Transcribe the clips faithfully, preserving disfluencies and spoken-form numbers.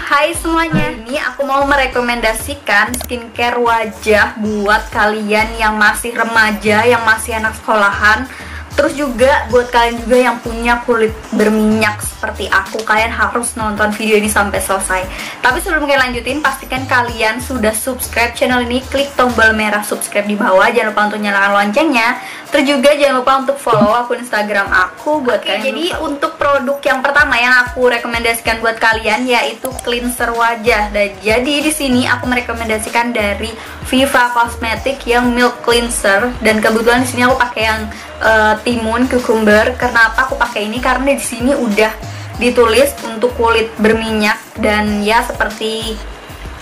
Hai semuanya, ini aku mau merekomendasikan skincare wajah buat kalian yang masih remaja, yang masih anak sekolahan. Terus juga buat kalian juga yang punya kulit berminyak seperti aku, kalian harus nonton video ini sampai selesai. Tapi sebelum kalian lanjutin, pastikan kalian sudah subscribe channel ini. Klik tombol merah subscribe di bawah, jangan lupa untuk nyalakan loncengnya. Terus juga jangan lupa untuk follow akun Instagram aku buat Oke, kalian. Jadi lupa. Untuk produk yang pertama yang aku rekomendasikan buat kalian yaitu cleanser wajah. Dan jadi di sini aku merekomendasikan dari Viva Cosmetic yang Milk Cleanser, dan kebetulan di sini aku pakai yang uh, timun, cucumber. Kenapa aku pakai ini? Karena di sini udah ditulis untuk kulit berminyak, dan ya seperti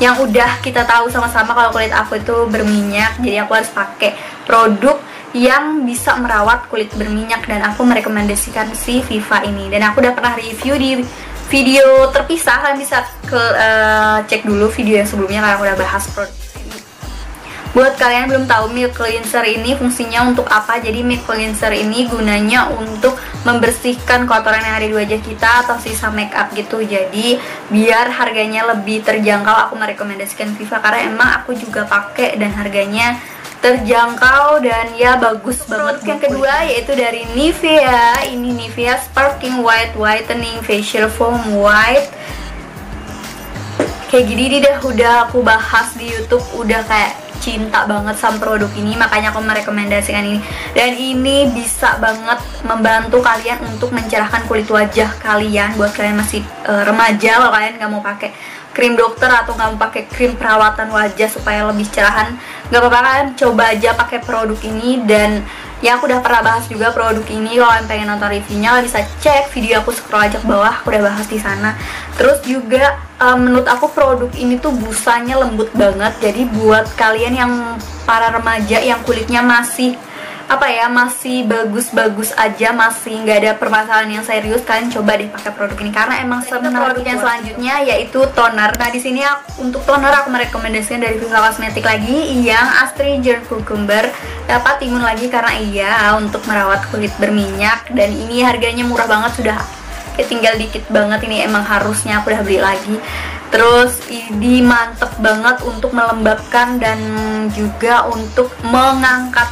yang udah kita tahu sama-sama kalau kulit aku itu berminyak, jadi aku harus pakai produk yang bisa merawat kulit berminyak, dan aku merekomendasikan si Viva ini. Dan aku udah pernah review di video terpisah, kalian bisa ke, uh, cek dulu video yang sebelumnya karena aku udah bahas produk. Buat kalian belum tahu Milk Cleanser ini fungsinya untuk apa, jadi Milk Cleanser ini gunanya untuk membersihkan kotoran yang ada di wajah kita atau sisa make up gitu. Jadi biar harganya lebih terjangkau, aku merekomendasikan Viva karena emang aku juga pakai dan harganya terjangkau dan ya bagus banget. Yang kedua yaitu dari Nivea. Ini Nivea Sparkling White Whitening Facial Foam White. Kayak gini ini dah udah aku bahas di YouTube, udah kayak cinta banget sama produk ini, makanya aku merekomendasikan ini. Dan ini bisa banget membantu kalian untuk mencerahkan kulit wajah kalian. Buat kalian masih uh, remaja, kalau kalian nggak mau pakai krim dokter atau nggak mau pakai krim perawatan wajah supaya lebih cerahan, nggak apa-apa, kalian coba aja pakai produk ini. Dan ya aku udah pernah bahas juga produk ini, kalau kalian pengen nonton reviewnya kalian bisa cek video aku, scroll aja ke bawah, aku udah bahas di sana. Terus juga um, menurut aku produk ini tuh busanya lembut banget, jadi buat kalian yang para remaja yang kulitnya masih apa ya, masih bagus-bagus aja, masih nggak ada permasalahan yang serius, kalian coba deh pakai produk ini karena emang sebenarnya produk yang selanjutnya yaitu toner. Nah di sini aku, untuk toner aku merekomendasikan dari Fisal Cosmetic lagi yang Astringent Cucumber, dapat timun lagi karena iya untuk merawat kulit berminyak. Dan ini harganya murah banget, sudah tinggal dikit banget, ini emang harusnya aku udah beli lagi. Terus ini mantep banget untuk melembabkan dan juga untuk mengangkat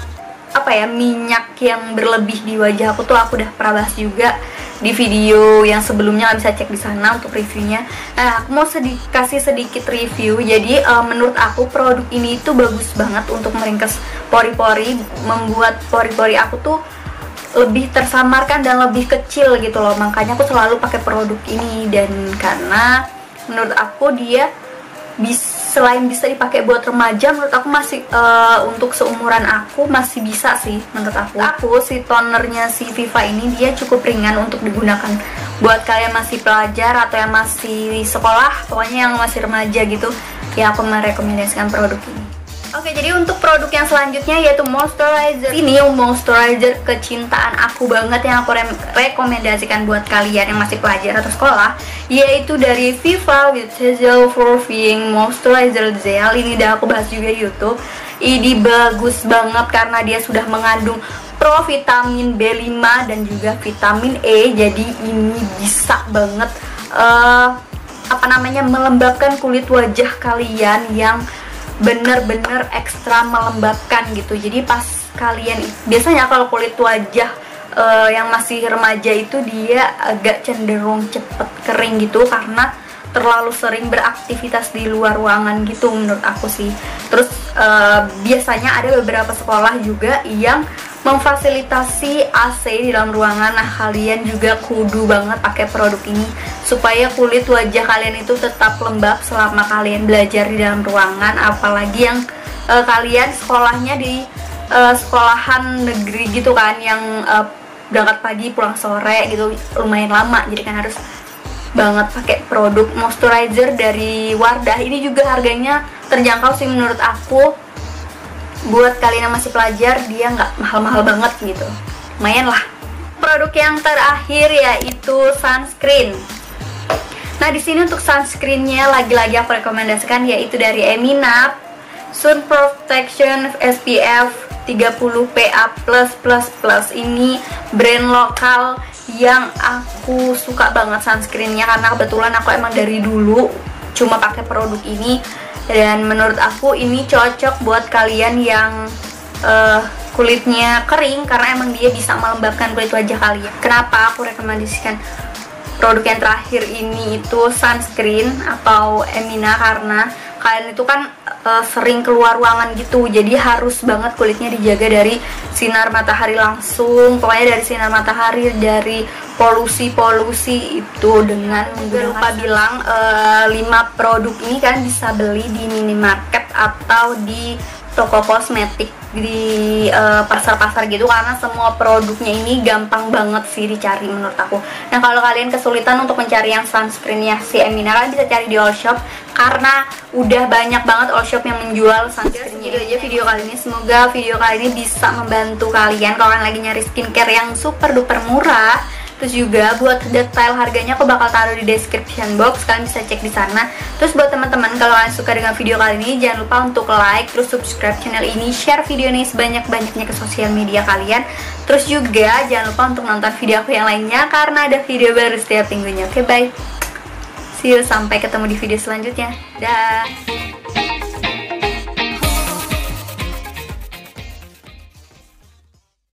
apa ya, minyak yang berlebih di wajah aku tuh aku udah pernah bahas juga di video yang sebelumnya, kalian bisa cek di sana untuk reviewnya. Nah, aku mau sedi kasih sedikit review. Jadi uh, menurut aku produk ini itu bagus banget untuk meringkes pori-pori, membuat pori-pori aku tuh lebih tersamarkan dan lebih kecil gitu loh. Makanya aku selalu pakai produk ini, dan karena menurut aku dia bisa, selain bisa dipakai buat remaja, menurut aku masih uh, untuk seumuran aku masih bisa sih menurut aku. Aku si tonernya si Viva ini dia cukup ringan untuk digunakan buat kalian masih pelajar atau yang masih sekolah, pokoknya yang masih remaja gitu. Ya aku merekomendasikan produk ini. Oke, jadi untuk produk yang selanjutnya yaitu moisturizer. Ini moisturizer kecintaan aku banget yang aku re rekomendasikan buat kalian yang masih pelajar atau sekolah, yaitu dari Viva with Hazel Fluffing Moisturizer Gel. Ini udah aku bahas juga di YouTube. Ini bagus banget karena dia sudah mengandung provitamin B lima dan juga vitamin E. Jadi ini bisa banget uh, apa namanya, melembabkan kulit wajah kalian yang bener-bener ekstra melembabkan gitu. Jadi pas kalian, biasanya kalau kulit wajah uh, yang masih remaja itu dia agak cenderung cepet kering gitu karena terlalu sering beraktivitas di luar ruangan gitu menurut aku sih. Terus uh, biasanya ada beberapa sekolah juga yang memfasilitasi A C di dalam ruangan. Nah kalian juga kudu banget pakai produk ini supaya kulit wajah kalian itu tetap lembab selama kalian belajar di dalam ruangan, apalagi yang uh, kalian sekolahnya di uh, sekolahan negeri gitu kan, yang uh, berangkat pagi pulang sore gitu, lumayan lama, jadi kan harus banget pakai produk moisturizer dari Wardah. Ini juga harganya terjangkau sih menurut aku, buat kalian yang masih pelajar dia nggak mahal-mahal banget gitu, lumayan lah. Produk yang terakhir yaitu sunscreen. Nah di sini untuk sunscreennya lagi-lagi aku rekomendasikan yaitu dari Emina Sun Protection S P F tiga puluh P A plus plus plus. Ini brand lokal yang aku suka banget sunscreennya karena kebetulan aku emang dari dulu cuma pakai produk ini. Dan menurut aku ini cocok buat kalian yang uh, kulitnya kering, karena emang dia bisa melembabkan kulit wajah kalian. Kenapa aku rekomendasikan produk yang terakhir ini itu sunscreen atau Emina, karena kalian itu kan uh, sering keluar ruangan gitu, jadi harus banget kulitnya dijaga dari sinar matahari langsung, pokoknya dari sinar matahari, dari polusi-polusi itu. Dengan menggunakan, lupa bilang uh, lima produk ini kan bisa beli di minimarket atau di toko kosmetik, di pasar-pasar uh, gitu, karena semua produknya ini gampang banget sih dicari menurut aku. Nah, kalau kalian kesulitan untuk mencari yang sunscreennya si Emina, kalian bisa cari di all shop karena udah banyak banget all shop yang menjual sunscreen. Jadi aja video kali ini, semoga video kali ini bisa membantu kalian kalau kalian lagi nyari skincare yang super duper murah. Terus juga buat detail harganya aku bakal taruh di description box, kalian bisa cek di sana. Terus buat teman-teman, kalau kalian suka dengan video kali ini, jangan lupa untuk like, terus subscribe channel ini, share video ini sebanyak-banyaknya ke sosial media kalian. Terus juga jangan lupa untuk nonton video aku yang lainnya karena ada video baru setiap minggunya. Oke, bye. See you, sampai ketemu di video selanjutnya. Dah.